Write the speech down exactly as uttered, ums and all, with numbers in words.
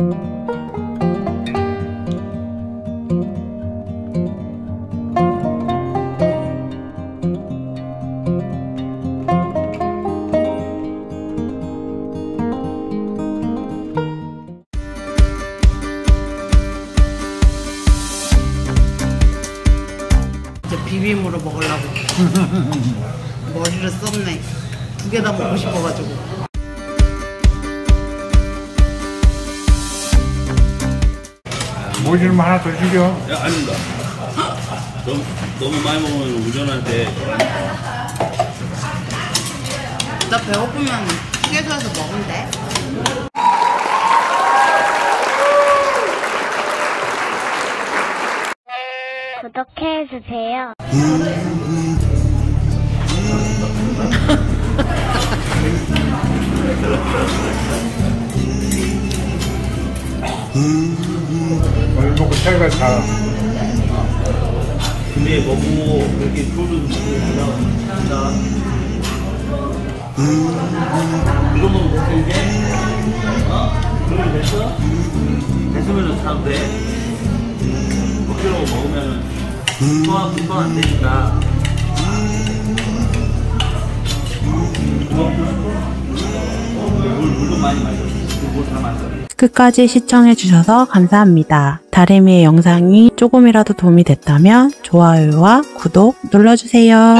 비빔으로 먹으려고 머리를 썼네. 두 개 다 먹고 싶어가지고. 뭐 좀 하나 더 주죠. 야, 아닙니다. 너무, 너무 많이 먹으면 운전한테. 나 배고프면 휴게소에서 먹은대. 구독해 주세요. 오늘 먹고 살가 다. 근데 먹고 이렇게 소주 한다. 이런 거 먹을 때, 어? 그러면 됐어? 됐으면 사도 돼. 먹기로 먹으면 소화 분방 안 되니까. 물도 많이 마셔. 물다 마셔. 끝까지 시청해주셔서 감사합니다. 다리미의 영상이 조금이라도 도움이 됐다면 좋아요와 구독 눌러주세요.